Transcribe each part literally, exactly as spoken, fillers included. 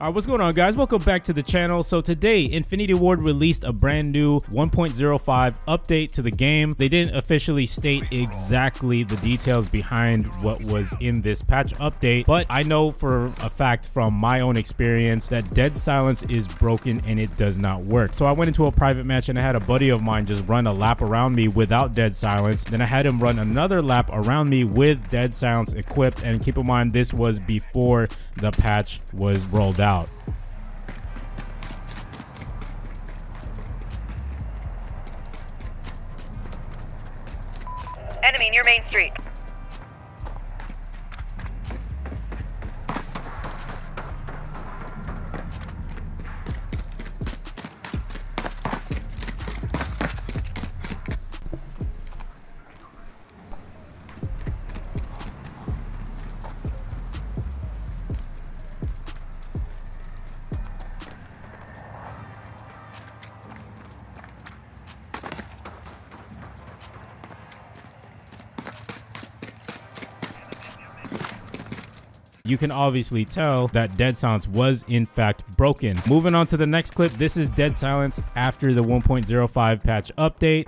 Alright, what's going on, guys? Welcome back to the channel. So today, Infinity Ward released a brand new one point oh five update to the game. They didn't officially state exactly the details behind what was in this patch update, but I know for a fact from my own experience that Dead Silence is broken and it does not work. So I went into a private match and I had a buddy of mine just run a lap around me without Dead Silence. Then I had him run another lap around me with Dead Silence equipped, and keep in mind this was before the patch was rolled out. out. Enemy near Main Street. You can obviously tell that Dead Silence was in fact broken. Moving on to the next clip, this is Dead Silence after the one point oh five patch update.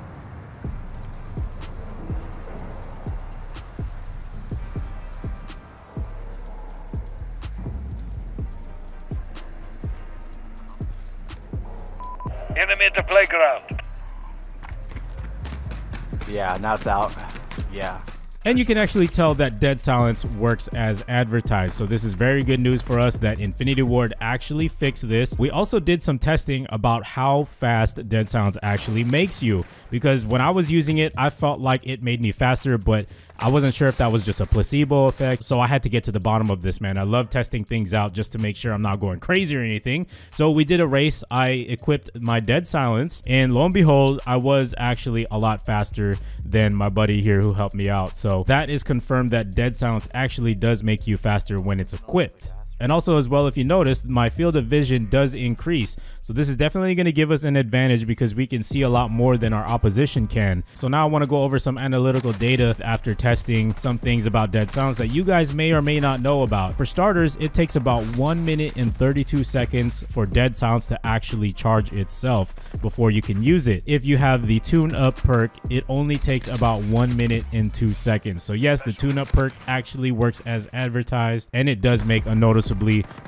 Enemy at the playground. Yeah, now it's out. Yeah. And you can actually tell that Dead Silence works as advertised. So this is very good news for us that Infinity Ward actually fixed this. We also did some testing about how fast Dead Silence actually makes you, because when I was using it, I felt like it made me faster, but I wasn't sure if that was just a placebo effect. So I had to get to the bottom of this, man. I love testing things out just to make sure I'm not going crazy or anything. So we did a race. I equipped my Dead Silence, and lo and behold, I was actually a lot faster than my buddy here who helped me out. So So that is confirmed that Dead Silence actually does make you faster when it's equipped. And also as well, if you notice, my field of vision does increase. So this is definitely going to give us an advantage because we can see a lot more than our opposition can. So now I want to go over some analytical data after testing some things about Dead Silence that you guys may or may not know about. For starters, it takes about one minute and thirty-two seconds for Dead Silence to actually charge itself before you can use it. If you have the Tune Up perk, it only takes about one minute and two seconds. So yes, the Tune Up perk actually works as advertised, and it does make a noticeable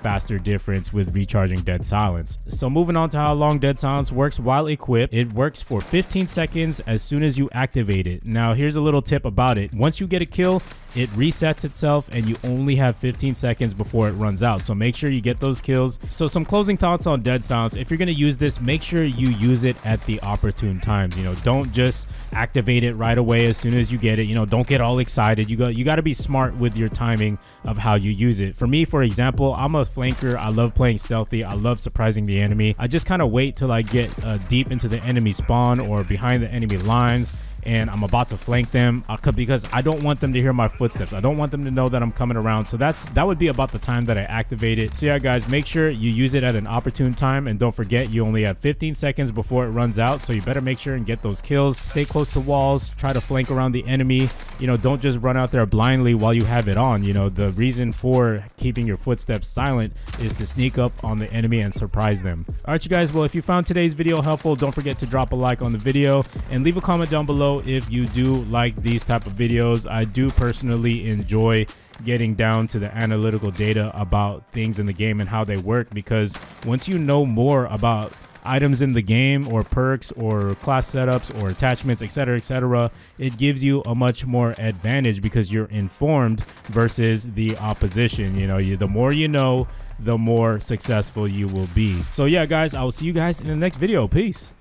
faster difference with recharging Dead Silence. So moving on to how long Dead Silence works while equipped, it works for fifteen seconds as soon as you activate it. Now here's a little tip about it. Once you get a kill, it resets itself and you only have fifteen seconds before it runs out. So make sure you get those kills. So some closing thoughts on Dead Silence. If you're going to use this, make sure you use it at the opportune times. You know, don't just activate it right away as soon as you get it. You know, don't get all excited. You got, you got to be smart with your timing of how you use it. For me, for example, I'm a flanker. I love playing stealthy. I love surprising the enemy. I just kind of wait till I get uh, deep into the enemy spawn or behind the enemy lines, and I'm about to flank them because I don't want them to hear my footsteps. I don't want them to know that I'm coming around. So that's that would be about the time that I activate it. So yeah, guys, make sure you use it at an opportune time, and don't forget you only have fifteen seconds before it runs out. So you better make sure and get those kills. Stay close to walls. Try to flank around the enemy. You know, don't just run out there blindly while you have it on. You know, the reason for keeping your footsteps silent is to sneak up on the enemy and surprise them. All right, you guys. Well, if you found today's video helpful, don't forget to drop a like on the video and leave a comment down below if you do like these type of videos. I do personally enjoy getting down to the analytical data about things in the game and how they work, because once you know more about items in the game or perks or class setups or attachments, etc, etc, it gives you a much more advantage because you're informed versus the opposition. You know, you the more you know, the more successful you will be. So yeah, guys, I will see you guys in the next video. Peace.